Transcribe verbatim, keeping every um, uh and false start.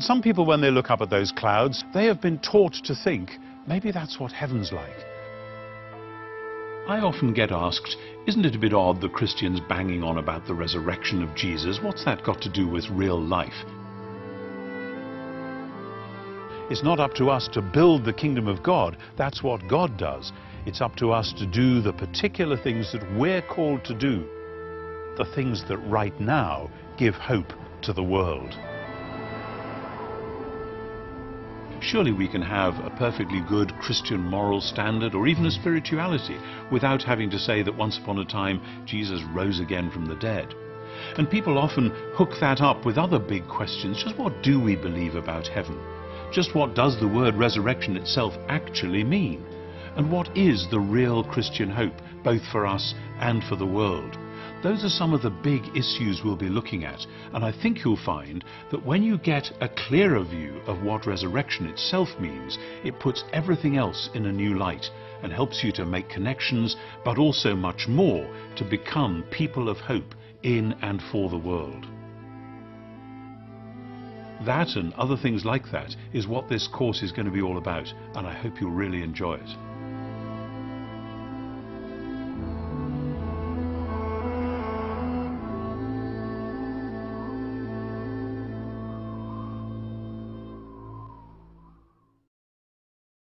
Some people, when they look up at those clouds, they have been taught to think, maybe that's what heaven's like. I often get asked, isn't it a bit odd that Christians banging on about the resurrection of Jesus? What's that got to do with real life? It's not up to us to build the kingdom of God. That's what God does. It's up to us to do the particular things that we're called to do, the things that right now give hope to the world. Surely we can have a perfectly good Christian moral standard or even a spirituality without having to say that once upon a time Jesus rose again from the dead. And people often hook that up with other big questions. Just what do we believe about heaven? Just what does the word resurrection itself actually mean? And what is the real Christian hope, both for us and for the world? Those are some of the big issues we'll be looking at, and I think you'll find that when you get a clearer view of what resurrection itself means, it puts everything else in a new light and helps you to make connections, but also much more, to become people of hope in and for the world. That and other things like that is what this course is going to be all about, and I hope you'll really enjoy it.